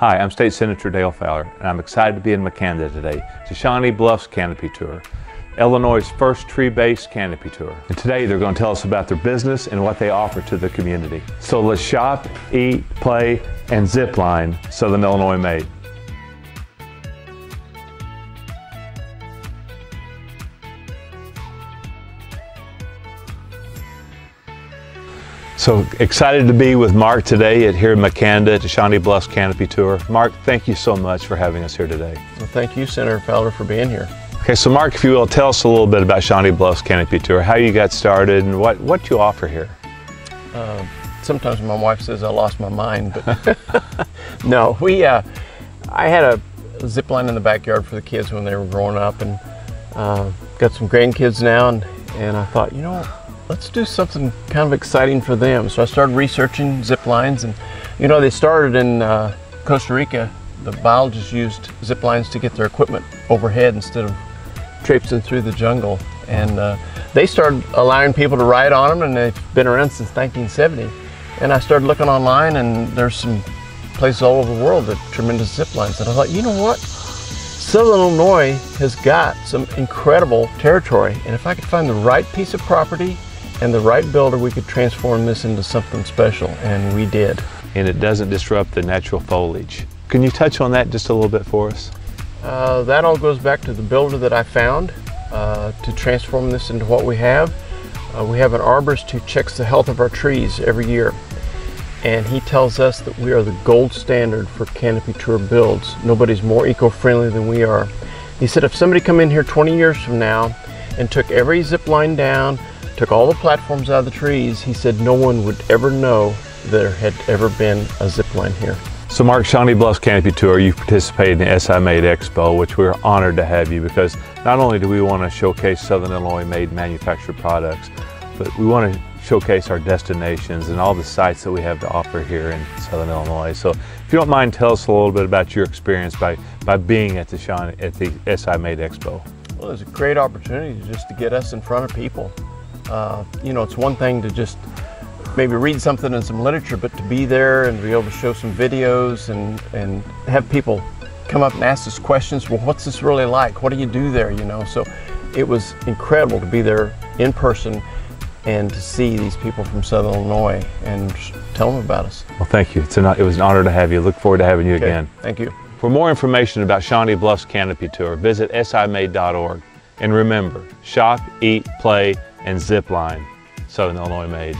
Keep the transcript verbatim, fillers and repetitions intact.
Hi, I'm State Senator Dale Fowler, and I'm excited to be in Makanda today. It's the Shawnee Bluffs Canopy Tour, Illinois' first tree-based canopy tour. And today they're going to tell us about their business and what they offer to the community. So let's shop, eat, play, and zip line Southern Illinois Made. So excited to be with Mark today at here in Makanda at the Shawnee Bluffs Canopy Tour. Mark, thank you so much for having us here today. Well, thank you, Senator Fowler, for being here. Okay, so Mark, if you will, tell us a little bit about Shawnee Bluffs Canopy Tour, how you got started, and what, what you offer here. Uh, sometimes my wife says I lost my mind, but no, we, uh, I had a zip line in the backyard for the kids when they were growing up, and uh, got some grandkids now, and, and I thought, you know, let's do something kind of exciting for them. So I started researching zip lines, and you know, they started in uh, Costa Rica. The biologists used zip lines to get their equipment overhead instead of traipsing through the jungle. And uh, they started allowing people to ride on them, and they've been around since nineteen seventy. And I started looking online, and there's some places all over the world that have tremendous zip lines. And I thought, you know what? Southern Illinois has got some incredible territory, and if I could find the right piece of property and the right builder, we could transform this into something special, and we did. And it doesn't disrupt the natural foliage. Can you touch on that just a little bit for us? Uh, that all goes back to the builder that I found uh, to transform this into what we have. Uh, we have an arborist who checks the health of our trees every year, and he tells us that we are the gold standard for canopy tour builds. Nobody's more eco-friendly than we are. He said if somebody come in here twenty years from now and took every zip line down, took all the platforms out of the trees, he said no one would ever know there had ever been a zip line here. So Mark, Shawnee Bluffs Canopy Tour, you participated in the S I Made Expo, which we're honored to have you, because not only do we want to showcase Southern Illinois made manufactured products, but we want to showcase our destinations and all the sites that we have to offer here in Southern Illinois. So if you don't mind, tell us a little bit about your experience by, by being at the, Shawnee, at the S I Made Expo. Well, it was a great opportunity just to get us in front of people. Uh, you know, it's one thing to just maybe read something in some literature, but to be there and to be able to show some videos and, and have people come up and ask us questions, well, what's this really like? What do you do there, you know? So it was incredible to be there in person and to see these people from Southern Illinois and tell them about us. Well, thank you. It's an, it was an honor to have you. Look forward to having you okay. again. Thank you. For more information about Shawnee Bluffs Canopy Tour, visit S I made dot org. And remember, shop, eat, play, and zip line Southern Illinois Made.